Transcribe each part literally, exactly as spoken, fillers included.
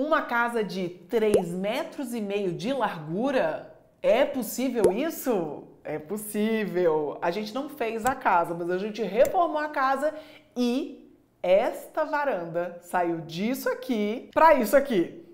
Uma casa de três metros e meio de largura? É possível isso? É possível! A gente não fez a casa, mas a gente reformou a casa e esta varanda saiu disso aqui para isso aqui.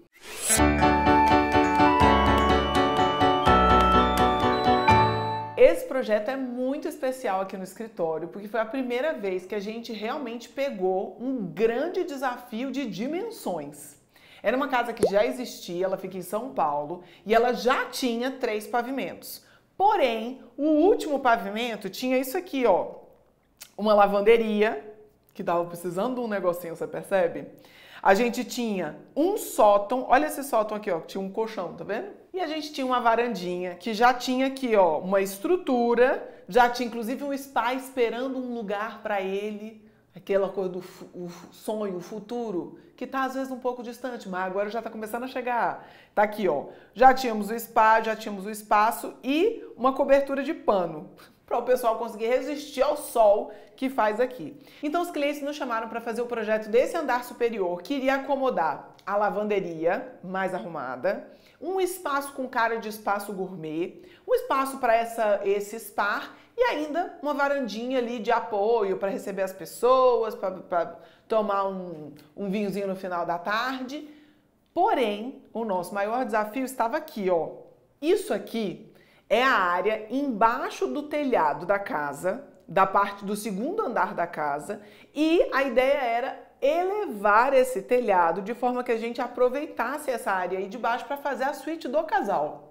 Esse projeto é muito especial aqui no escritório, porque foi a primeira vez que a gente realmente pegou um grande desafio de dimensões. Era uma casa que já existia, ela fica em São Paulo, e ela já tinha três pavimentos. Porém, o último pavimento tinha isso aqui, ó. Uma lavanderia, que tava precisando de um negocinho, você percebe? A gente tinha um sótão, olha esse sótão aqui, ó, que tinha um colchão, tá vendo? E a gente tinha uma varandinha, que já tinha aqui, ó, uma estrutura, já tinha inclusive um spa esperando um lugar para ele. Aquela coisa do o sonho, o futuro, que tá às vezes um pouco distante, mas agora já tá começando a chegar. Tá aqui, ó. Já tínhamos o spa, já tínhamos o espaço e uma cobertura de pano, para o pessoal conseguir resistir ao sol que faz aqui. Então os clientes nos chamaram para fazer o projeto desse andar superior, que iria acomodar a lavanderia mais arrumada, um espaço com cara de espaço gourmet, um espaço para essa esse spa e ainda uma varandinha ali de apoio para receber as pessoas, para tomar um, um vinhozinho no final da tarde. Porém, o nosso maior desafio estava aqui, ó. Isso aqui é a área embaixo do telhado da casa, da parte do segundo andar da casa, e a ideia era elevar esse telhado de forma que a gente aproveitasse essa área aí de baixo para fazer a suíte do casal.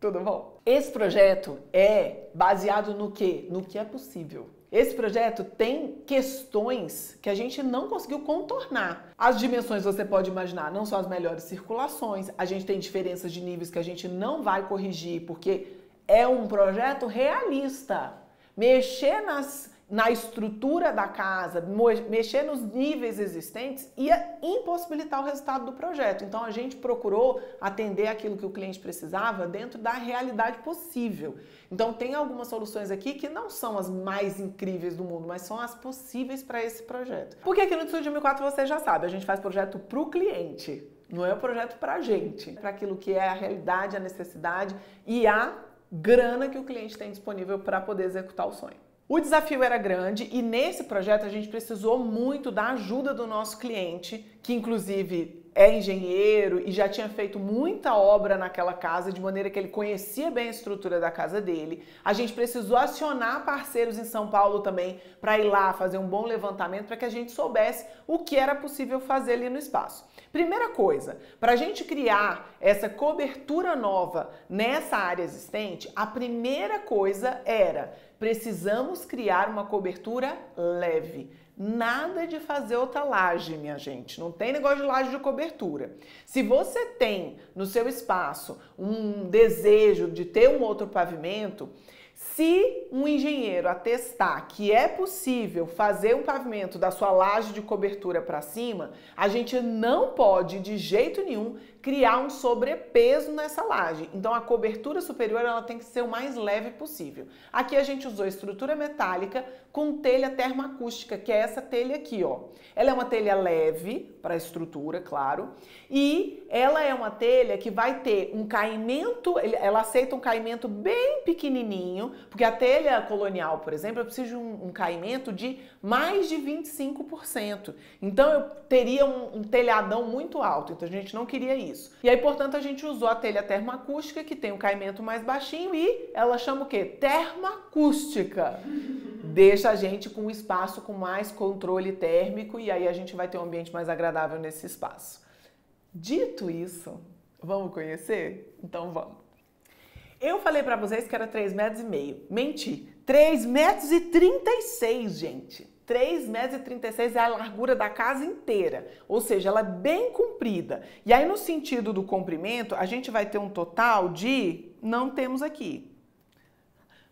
Tudo bom? Esse projeto é baseado no quê? No que é possível. Esse projeto tem questões que a gente não conseguiu contornar. As dimensões, você pode imaginar, não são as melhores circulações, a gente tem diferenças de níveis que a gente não vai corrigir, porque é um projeto realista. Mexer nas... na estrutura da casa, mexer nos níveis existentes ia impossibilitar o resultado do projeto. Então a gente procurou atender aquilo que o cliente precisava dentro da realidade possível. Então tem algumas soluções aqui que não são as mais incríveis do mundo, mas são as possíveis para esse projeto. Porque aqui no Studio M quatro você já sabe, a gente faz projeto para o cliente, não é um projeto para a gente, para aquilo que é a realidade, a necessidade e a grana que o cliente tem disponível para poder executar o sonho. O desafio era grande e nesse projeto a gente precisou muito da ajuda do nosso cliente, que inclusive é engenheiro e já tinha feito muita obra naquela casa, de maneira que ele conhecia bem a estrutura da casa dele. A gente precisou acionar parceiros em São Paulo também para ir lá fazer um bom levantamento para que a gente soubesse o que era possível fazer ali no espaço. Primeira coisa, para a gente criar essa cobertura nova nessa área existente, a primeira coisa era... precisamos criar uma cobertura leve. Nada de fazer outra laje, minha gente. Não tem negócio de laje de cobertura. Se você tem no seu espaço um desejo de ter um outro pavimento, se um engenheiro atestar que é possível fazer um pavimento da sua laje de cobertura para cima, a gente não pode, de jeito nenhum, criar um sobrepeso nessa laje. Então a cobertura superior ela tem que ser o mais leve possível. Aqui a gente usou estrutura metálica com telha termoacústica, que é essa telha aqui, ó. Ela é uma telha leve para a estrutura, claro, e ela é uma telha que vai ter um caimento, ela aceita um caimento bem pequenininho, porque a telha colonial, por exemplo, eu preciso de um, um caimento de mais de vinte e cinco por cento. Então eu teria um, um telhadão muito alto, então a gente não queria isso. E aí, portanto, a gente usou a telha termoacústica, que tem um caimento mais baixinho e ela chama o quê? Termoacústica. Deixa a gente com um espaço com mais controle térmico e aí a gente vai ter um ambiente mais agradável nesse espaço. Dito isso, vamos conhecer? Então vamos. Eu falei pra vocês que era três metros e meio. Menti. três metros e trinta e seis, gente. três metros e trinta e seis é a largura da casa inteira. Ou seja, ela é bem comprida. E aí, no sentido do comprimento, a gente vai ter um total de... não temos aqui.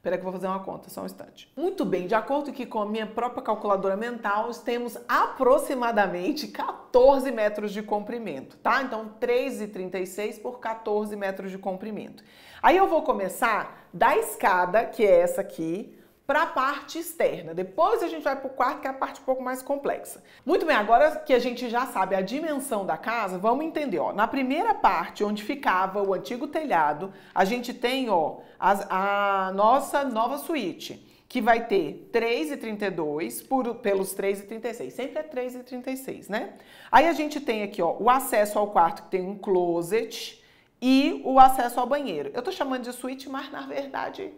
Peraí que eu vou fazer uma conta, só um instante. Muito bem, de acordo aqui com a minha própria calculadora mental, temos aproximadamente quatorze metros de comprimento, tá? Então, três vírgula trinta e seis por quatorze metros de comprimento. Aí eu vou começar da escada, que é essa aqui, para a parte externa. Depois a gente vai para o quarto, que é a parte um pouco mais complexa. Muito bem, agora que a gente já sabe a dimensão da casa, vamos entender, ó. Na primeira parte, onde ficava o antigo telhado, a gente tem, ó, a, a nossa nova suíte, que vai ter três e trinta e dois por, pelos três e trinta e seis. Sempre é três e trinta e seis, né? Aí a gente tem aqui, ó, o acesso ao quarto, que tem um closet, e o acesso ao banheiro. Eu tô chamando de suíte, mas na verdade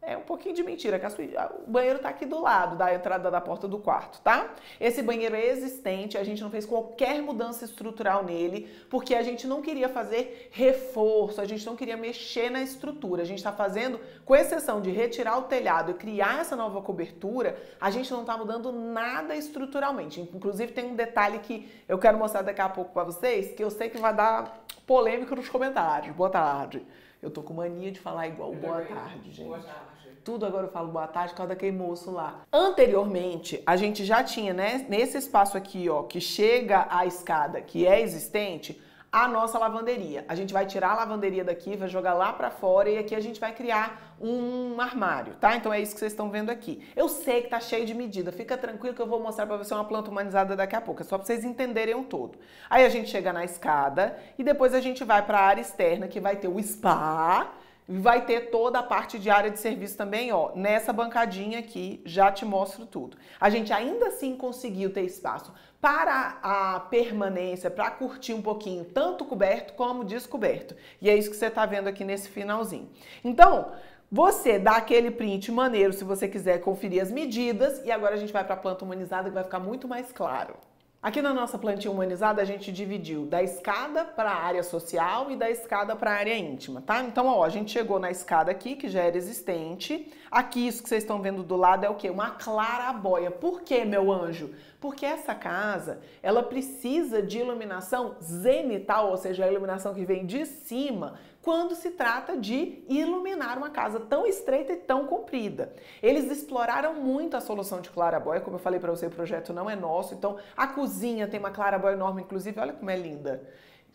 é um pouquinho de mentira, que a suíte, o banheiro tá aqui do lado da entrada da porta do quarto, tá? Esse banheiro é existente, a gente não fez qualquer mudança estrutural nele, porque a gente não queria fazer reforço, a gente não queria mexer na estrutura. A gente tá fazendo, com exceção de retirar o telhado e criar essa nova cobertura, a gente não tá mudando nada estruturalmente. Inclusive tem um detalhe que eu quero mostrar daqui a pouco pra vocês, que eu sei que vai dar polêmico nos comentários. Boa tarde. Eu tô com mania de falar igual boa tarde, gente. Boa tarde. Tudo agora eu falo boa tarde por causa daquele moço lá. Anteriormente, a gente já tinha, né, nesse espaço aqui, ó, que chega à escada, que é existente, a nossa lavanderia. A gente vai tirar a lavanderia daqui, vai jogar lá pra fora, e aqui a gente vai criar um armário, tá? Então é isso que vocês estão vendo aqui. Eu sei que tá cheio de medida, fica tranquilo que eu vou mostrar pra você uma planta humanizada daqui a pouco, é só pra vocês entenderem o todo. Aí a gente chega na escada e depois a gente vai pra área externa, que vai ter o spa, vai ter toda a parte de área de serviço também, ó, nessa bancadinha aqui, já te mostro tudo. A gente ainda assim conseguiu ter espaço para a permanência, para curtir um pouquinho, tanto coberto como descoberto. E é isso que você tá vendo aqui nesse finalzinho. Então, você dá aquele print maneiro se você quiser conferir as medidas, e agora a gente vai para a planta humanizada, que vai ficar muito mais claro. Aqui na nossa plantinha humanizada, a gente dividiu da escada para a área social e da escada para a área íntima, tá? Então, ó, a gente chegou na escada aqui, que já era existente. Aqui, isso que vocês estão vendo do lado é o quê? Uma clarabóia. Por quê, meu anjo? Porque essa casa, ela precisa de iluminação zenital, ou seja, a iluminação que vem de cima, quando se trata de iluminar uma casa tão estreita e tão comprida. Eles exploraram muito a solução de clarabóia, como eu falei para você, o projeto não é nosso, então a cozinha tem uma clarabóia enorme, inclusive, olha como é linda.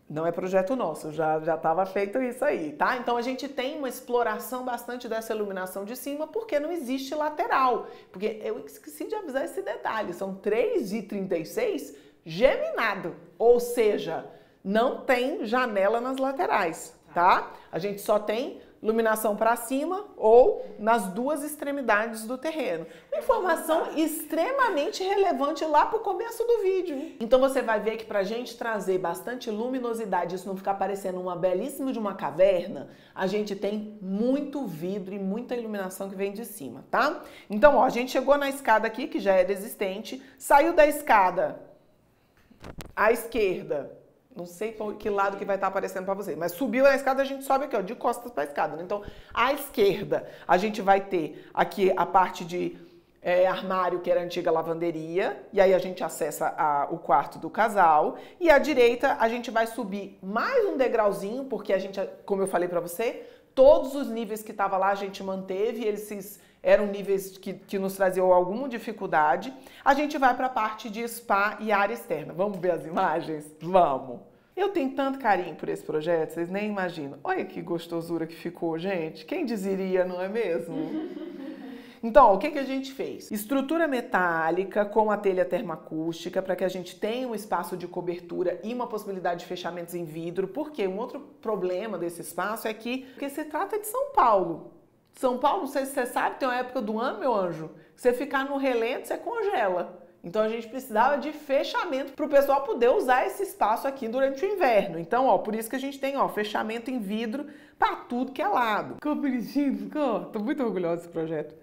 Não é projeto nosso, já já estava feito isso aí, tá? Então a gente tem uma exploração bastante dessa iluminação de cima, porque não existe lateral. Porque eu esqueci de avisar esse detalhe, são três e trinta e seis geminado, ou seja, não tem janela nas laterais, tá? A gente só tem iluminação para cima ou nas duas extremidades do terreno. Uma informação extremamente relevante lá para o começo do vídeo. Então você vai ver que para a gente trazer bastante luminosidade, isso não ficar parecendo uma belíssima de uma caverna, a gente tem muito vidro e muita iluminação que vem de cima, tá? Então, ó, a gente chegou na escada aqui, que já era existente, saiu da escada à esquerda. Não sei por que lado que vai estar aparecendo para você, mas subiu a escada, a gente sobe aqui, ó, de costas para a escada, né? Então, à esquerda, a gente vai ter aqui a parte de é, armário, que era a antiga lavanderia, e aí a gente acessa a, o quarto do casal. E à direita, a gente vai subir mais um degrauzinho, porque a gente, como eu falei para você, todos os níveis que estava lá a gente manteve, eles se... eram níveis que, que nos traziam alguma dificuldade. A gente vai para a parte de spa e área externa. Vamos ver as imagens? Vamos! Eu tenho tanto carinho por esse projeto, vocês nem imaginam. Olha que gostosura que ficou, gente. Quem diria, não é mesmo? Então, o que que a gente fez? Estrutura metálica com a telha termoacústica para que a gente tenha um espaço de cobertura e uma possibilidade de fechamentos em vidro, porque um outro problema desse espaço é que porque se trata de São Paulo. São Paulo, não sei se você sabe, tem uma época do ano, meu anjo, que você ficar no relento, você congela. Então a gente precisava de fechamento para o pessoal poder usar esse espaço aqui durante o inverno. Então, ó, por isso que a gente tem, ó, fechamento em vidro para tudo que é lado. Ficou bonitinho, ficou? Tô muito orgulhosa desse projeto.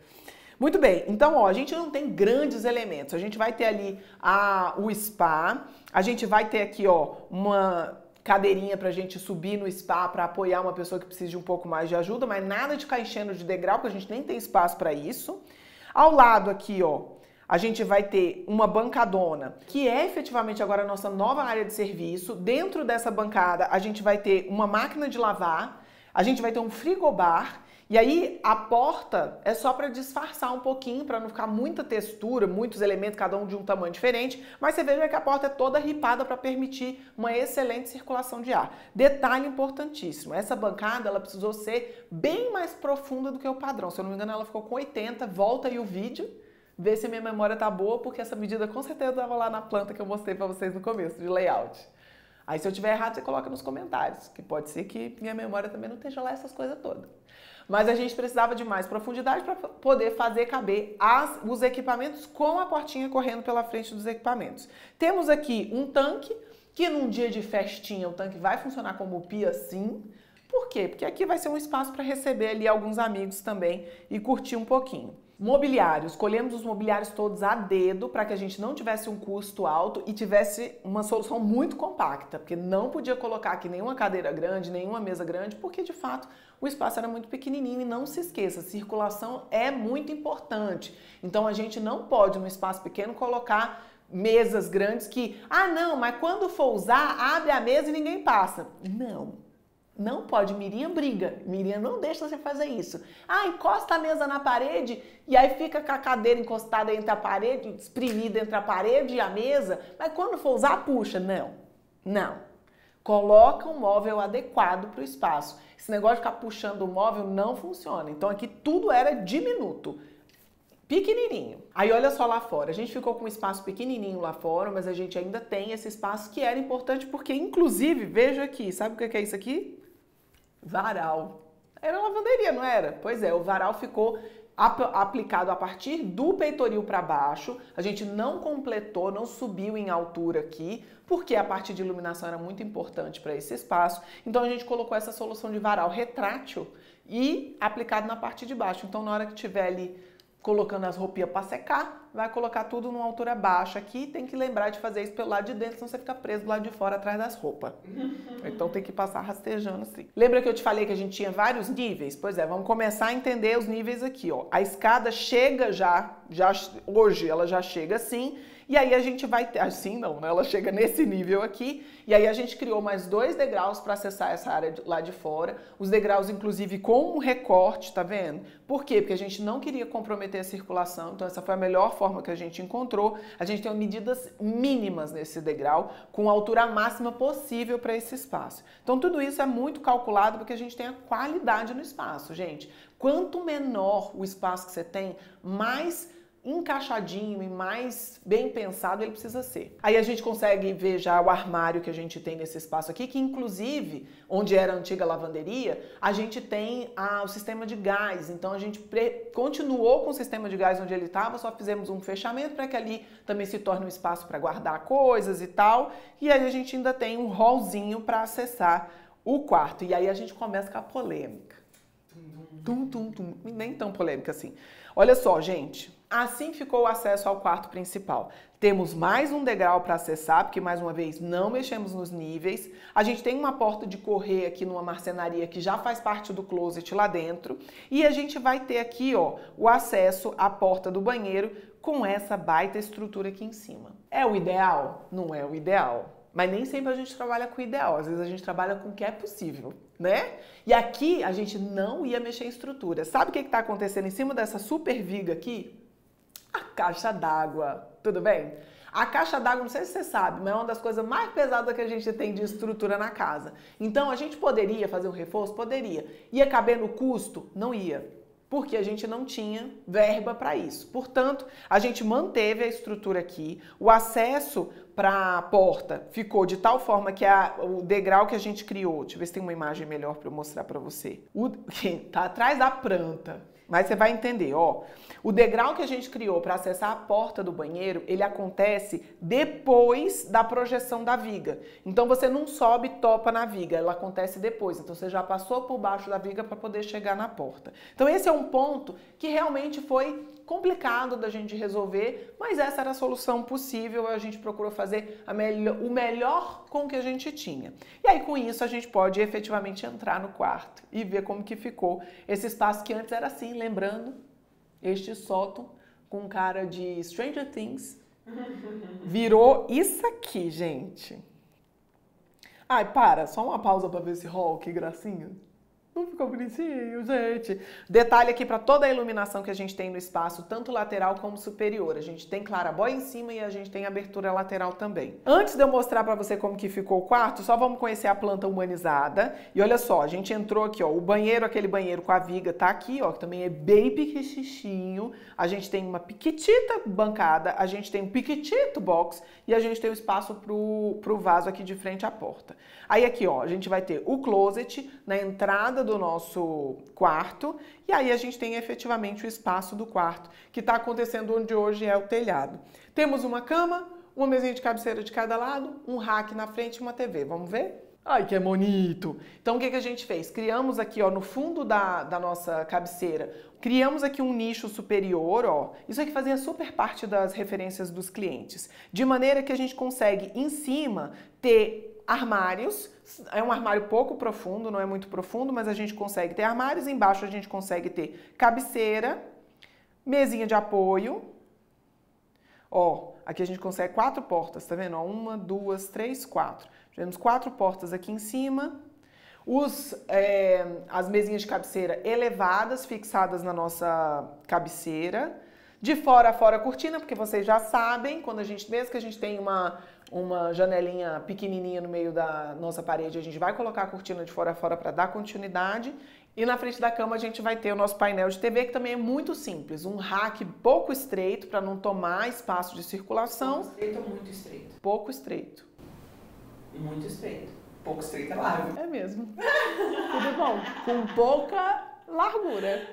Muito bem, então, ó, a gente não tem grandes elementos. A gente vai ter ali a, o spa, a gente vai ter aqui, ó, uma... cadeirinha pra gente subir no spa, pra apoiar uma pessoa que precisa de um pouco mais de ajuda, mas nada de ficar enchendo de degrau, porque a gente nem tem espaço pra isso. Ao lado aqui, ó, a gente vai ter uma bancadona, que é efetivamente agora a nossa nova área de serviço. Dentro dessa bancada, a gente vai ter uma máquina de lavar, a gente vai ter um frigobar, E aí a porta é só para disfarçar um pouquinho, para não ficar muita textura, muitos elementos, cada um de um tamanho diferente, mas você veja que a porta é toda ripada para permitir uma excelente circulação de ar. Detalhe importantíssimo, essa bancada ela precisou ser bem mais profunda do que o padrão, se eu não me engano ela ficou com oitenta, volta aí o vídeo, vê se a minha memória tá boa, porque essa medida com certeza estava lá na planta que eu mostrei para vocês no começo, de layout. Aí se eu tiver errado, você coloca nos comentários, que pode ser que minha memória também não esteja lá essas coisas todas. Mas a gente precisava de mais profundidade para poder fazer caber as, os equipamentos com a portinha correndo pela frente dos equipamentos. Temos aqui um tanque, que num dia de festinha o tanque vai funcionar como pia sim. Por quê? Porque aqui vai ser um espaço para receber ali alguns amigos também e curtir um pouquinho. Mobiliário, escolhemos os mobiliários todos a dedo para que a gente não tivesse um custo alto e tivesse uma solução muito compacta, porque não podia colocar aqui nenhuma cadeira grande, nenhuma mesa grande, porque de fato o espaço era muito pequenininho. E não se esqueça, circulação é muito importante, então a gente não pode num espaço pequeno colocar mesas grandes que, ah não, mas quando for usar, abre a mesa e ninguém passa. Não. Não pode, Miriam briga, Miriam não deixa você fazer isso. Ah, encosta a mesa na parede e aí fica com a cadeira encostada entre a parede, espremida entre a parede e a mesa, mas quando for usar, puxa. Não, não. Coloca um móvel adequado para o espaço. Esse negócio de ficar puxando o móvel não funciona. Então aqui tudo era diminuto. Pequenininho. Aí olha só lá fora, a gente ficou com um espaço pequenininho lá fora, mas a gente ainda tem esse espaço que era importante porque, inclusive, veja aqui, sabe o que é isso aqui? Varal. Era lavanderia, não era? Pois é, o varal ficou aplicado a partir do peitoril para baixo. A gente não completou, não subiu em altura aqui, porque a parte de iluminação era muito importante para esse espaço. Então a gente colocou essa solução de varal retrátil e aplicado na parte de baixo. Então na hora que tiver ali colocando as roupinhas para secar, vai colocar tudo numa altura baixa aqui. Tem que lembrar de fazer isso pelo lado de dentro, senão você fica preso do lado de fora atrás das roupas. Então tem que passar rastejando assim. Lembra que eu te falei que a gente tinha vários níveis? Pois é, vamos começar a entender os níveis aqui, ó. A escada chega já, já hoje ela já chega assim, e aí a gente vai ter, assim não, né? Ela chega nesse nível aqui, e aí a gente criou mais dois degraus para acessar essa área de, lá de fora, os degraus inclusive com um recorte, tá vendo? Por quê? Porque a gente não queria comprometer a circulação, então essa foi a melhor forma que a gente encontrou. A gente tem medidas mínimas nesse degrau, com a altura máxima possível para esse espaço. Então tudo isso é muito calculado porque a gente tem a qualidade no espaço, gente. Quanto menor o espaço que você tem, mais encaixadinho e mais bem pensado ele precisa ser. Aí a gente consegue ver já o armário que a gente tem nesse espaço aqui, que inclusive, onde era a antiga lavanderia, a gente tem ah, o sistema de gás, então a gente continuou com o sistema de gás onde ele estava, só fizemos um fechamento para que ali também se torne um espaço para guardar coisas e tal, e aí a gente ainda tem um hallzinho para acessar o quarto. E aí a gente começa com a polêmica. Tum, tum, tum. Nem tão polêmica assim. Olha só, gente. Assim ficou o acesso ao quarto principal. Temos mais um degrau para acessar, porque mais uma vez não mexemos nos níveis. A gente tem uma porta de correr aqui numa marcenaria que já faz parte do closet lá dentro. E a gente vai ter aqui, ó, o acesso à porta do banheiro com essa baita estrutura aqui em cima. É o ideal? Não é o ideal. Mas nem sempre a gente trabalha com o ideal, às vezes a gente trabalha com o que é possível, né? E aqui a gente não ia mexer em estrutura. Sabe o que está acontecendo em cima dessa super viga aqui? A caixa d'água, tudo bem? A caixa d'água, não sei se você sabe, mas é uma das coisas mais pesadas que a gente tem de estrutura na casa. Então a gente poderia fazer um reforço? Poderia. Ia caber no custo? Não ia. Porque a gente não tinha verba para isso. Portanto, a gente manteve a estrutura aqui, o acesso para a porta ficou de tal forma que a, o degrau que a gente criou, deixa eu ver se tem uma imagem melhor para eu mostrar para você, o, tá atrás da planta, mas você vai entender, ó. O degrau que a gente criou para acessar a porta do banheiro, ele acontece depois da projeção da viga. Então você não sobe e topa na viga, ela acontece depois. Então você já passou por baixo da viga para poder chegar na porta. Então esse é um ponto que realmente foi complicado da gente resolver, mas essa era a solução possível, a gente procurou fazer a melhor, o melhor com o que a gente tinha. E aí com isso a gente pode efetivamente entrar no quarto e ver como que ficou esse espaço que antes era assim, lembrando, este sótão com cara de Stranger Things virou isso aqui, gente. Ai, para, só uma pausa para ver esse hall, que gracinha. Não ficou bonitinho, gente? Detalhe aqui para toda a iluminação que a gente tem no espaço, tanto lateral como superior. A gente tem clarabóia em cima e a gente tem abertura lateral também. Antes de eu mostrar para você como que ficou o quarto, só vamos conhecer a planta humanizada. E olha só, a gente entrou aqui, ó, o banheiro, aquele banheiro com a viga tá aqui, ó, que também é bem piquichichinho. A gente tem uma piquitita bancada, a gente tem um piquitito box e a gente tem o espaço pro, pro vaso aqui de frente à porta. Aí aqui, ó, a gente vai ter o closet na entrada do nosso quarto, e aí a gente tem efetivamente o espaço do quarto, que está acontecendo onde hoje é o telhado. Temos uma cama, uma mesinha de cabeceira de cada lado, um rack na frente e uma T V. Vamos ver? Ai, que é bonito! Então, o que, que a gente fez? Criamos aqui, ó, no fundo da, da nossa cabeceira, criamos aqui um nicho superior, ó. Isso aqui fazia super parte das referências dos clientes. De maneira que a gente consegue, em cima, ter armários, é um armário pouco profundo, não é muito profundo, mas a gente consegue ter armários, embaixo a gente consegue ter cabeceira, mesinha de apoio, ó, aqui a gente consegue quatro portas, tá vendo? Ó, uma, duas, três, quatro. Tivemos quatro portas aqui em cima, os, é, as mesinhas de cabeceira elevadas, fixadas na nossa cabeceira, de fora a fora a cortina, porque vocês já sabem, quando a gente, mesmo que a gente tenha uma, uma janelinha pequenininha no meio da nossa parede, a gente vai colocar a cortina de fora a fora para dar continuidade. E na frente da cama a gente vai ter o nosso painel de T V, que também é muito simples. Um rack pouco estreito, para não tomar espaço de circulação. Pouco estreito ou muito estreito? Pouco estreito. Muito estreito. Pouco estreito é largo. É mesmo. Tudo bom. Com pouca largura.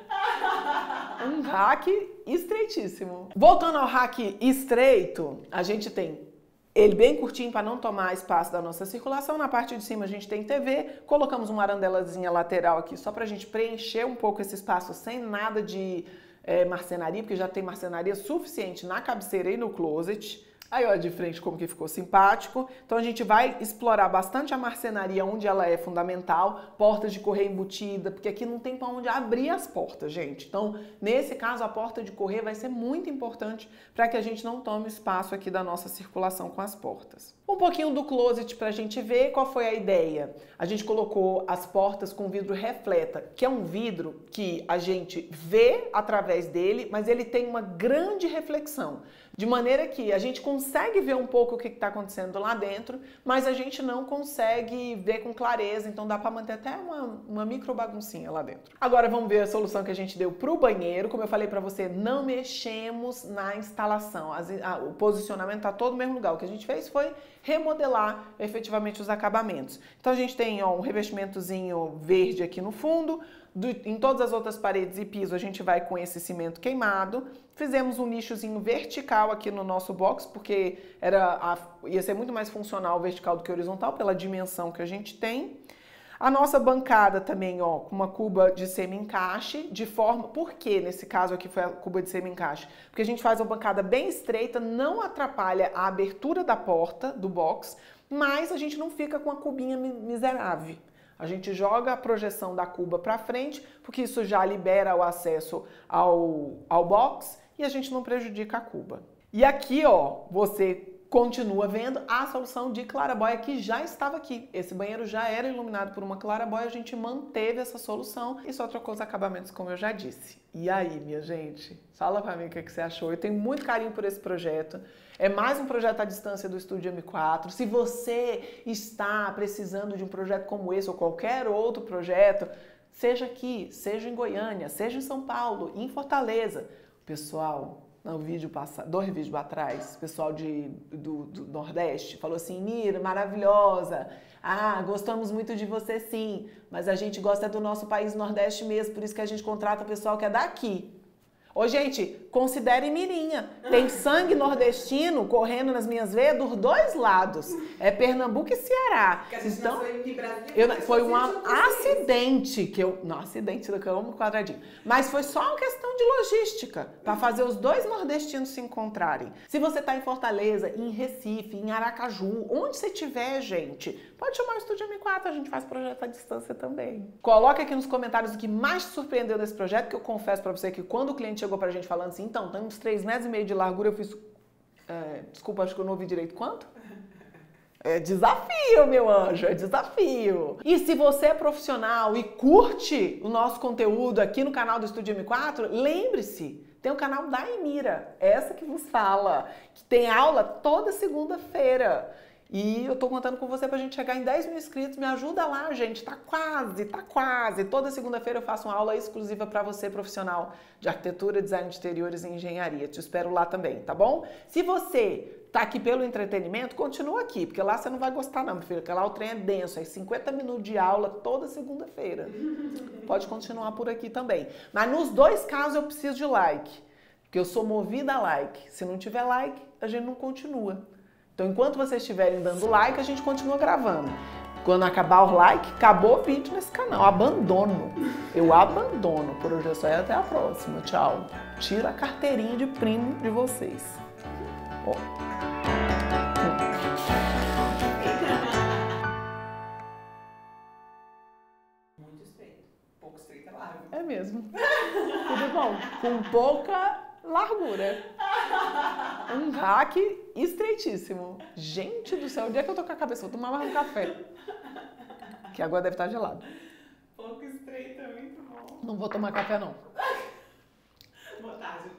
Um rack estreitíssimo. Voltando ao rack estreito, a gente tem ele bem curtinho para não tomar espaço da nossa circulação. Na parte de cima a gente tem T V, colocamos uma arandelazinha lateral aqui só para a gente preencher um pouco esse espaço sem nada de é, marcenaria, porque já tem marcenaria suficiente na cabeceira e no closet. Aí olha de frente como que ficou simpático. Então a gente vai explorar bastante a marcenaria onde ela é fundamental, portas de correr embutida, porque aqui não tem para onde abrir as portas, gente. Então, nesse caso, a porta de correr vai ser muito importante para que a gente não tome espaço aqui da nossa circulação com as portas. Um pouquinho do closet para a gente ver qual foi a ideia. A gente colocou as portas com vidro refleta, que é um vidro que a gente vê através dele, mas ele tem uma grande reflexão, de maneira que a gente consegue ver um pouco o que está acontecendo lá dentro, mas a gente não consegue ver com clareza, então dá para manter até uma, uma micro baguncinha lá dentro. Agora vamos ver a solução que a gente deu para o banheiro. Como eu falei para você, não mexemos na instalação. As, a, o posicionamento está todo no mesmo lugar. O que a gente fez foi remodelar efetivamente os acabamentos. Então a gente tem, ó, um revestimentozinho verde aqui no fundo. Do, em todas as outras paredes e piso a gente vai com esse cimento queimado. Fizemos um nichozinho vertical aqui no nosso box, porque era a, ia ser muito mais funcional vertical do que horizontal, pela dimensão que a gente tem. A nossa bancada também, ó, com uma cuba de semi-encaixe, de forma... Por que nesse caso aqui foi a cuba de semi-encaixe? Porque a gente faz uma bancada bem estreita, não atrapalha a abertura da porta, do box, mas a gente não fica com a cubinha miserável. A gente joga a projeção da cuba para frente, porque isso já libera o acesso ao, ao box e a gente não prejudica a cuba. E aqui, ó, você continua vendo a solução de clarabóia que já estava aqui. Esse banheiro já era iluminado por uma clarabóia, a gente manteve essa solução e só trocou os acabamentos, como eu já disse. E aí, minha gente, fala pra mim o que você achou. Eu tenho muito carinho por esse projeto. É mais um projeto à distância do Studio M quatro. Se você está precisando de um projeto como esse ou qualquer outro projeto, seja aqui, seja em Goiânia, seja em São Paulo, em Fortaleza, pessoal... No vídeo passado, dois vídeos atrás, o pessoal de, do, do Nordeste falou assim: Mira, maravilhosa, ah, gostamos muito de você sim, mas a gente gosta do nosso país Nordeste mesmo, por isso que a gente contrata o pessoal que é daqui. Ô gente, considere Mirinha, tem sangue nordestino correndo nas minhas veias dos dois lados, é Pernambuco e Ceará. A gente então, nasceu em Brasília, eu, foi um acidente que eu, não, acidente do que eu amo quadradinho, mas foi só uma questão de logística, para fazer os dois nordestinos se encontrarem. Se você tá em Fortaleza, em Recife, em Aracaju, onde você tiver, gente, pode chamar o Studio M quatro, a gente faz projeto à distância também. Coloca aqui nos comentários o que mais te surpreendeu desse projeto, que eu confesso para você que quando o cliente chegou pra gente falando assim, então, tem uns três metros e meio de largura, eu fiz... É, desculpa, acho que eu não ouvi direito quanto? É desafio, meu anjo, é desafio. E se você é profissional e curte o nosso conteúdo aqui no canal do Studio M quatro, lembre-se, tem o canal da Emira, essa que vos fala, que tem aula toda segunda-feira. E eu tô contando com você pra gente chegar em dez mil inscritos. Me ajuda lá, gente. Tá quase, tá quase. Toda segunda-feira eu faço uma aula exclusiva pra você, profissional de arquitetura, design de interiores e engenharia. Te espero lá também, tá bom? Se você tá aqui pelo entretenimento, continua aqui, porque lá você não vai gostar não, meu filho, porque lá o trem é denso. É cinquenta minutos de aula toda segunda-feira. Pode continuar por aqui também. Mas nos dois casos eu preciso de like, porque eu sou movida a like. Se não tiver like, a gente não continua. Então, enquanto vocês estiverem dando like, a gente continua gravando. Quando acabar o like, acabou o vídeo nesse canal. Abandono. Eu abandono. Por hoje é só e até a próxima. Tchau. Tira a carteirinha de primo de vocês. Ó. Muito estreito. Pouco estreito é largo. É mesmo. Tudo bom. Com pouca largura. Um hack estreitíssimo. Gente do céu, onde é que eu tô com a cabeça? Vou tomar mais um café. Que agora deve estar gelado. Pouco estreito é muito bom. Não vou tomar café, não. Boa tarde.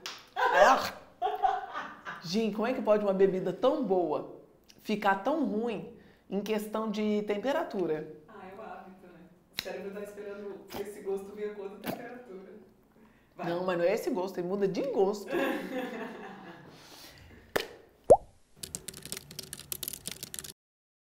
Gente, como é que pode uma bebida tão boa ficar tão ruim em questão de temperatura? Ah, é o hábito, né? O cérebro tá esperando que esse gosto venha com outra temperatura. Vai. Não, mas não é esse gosto, ele muda de gosto.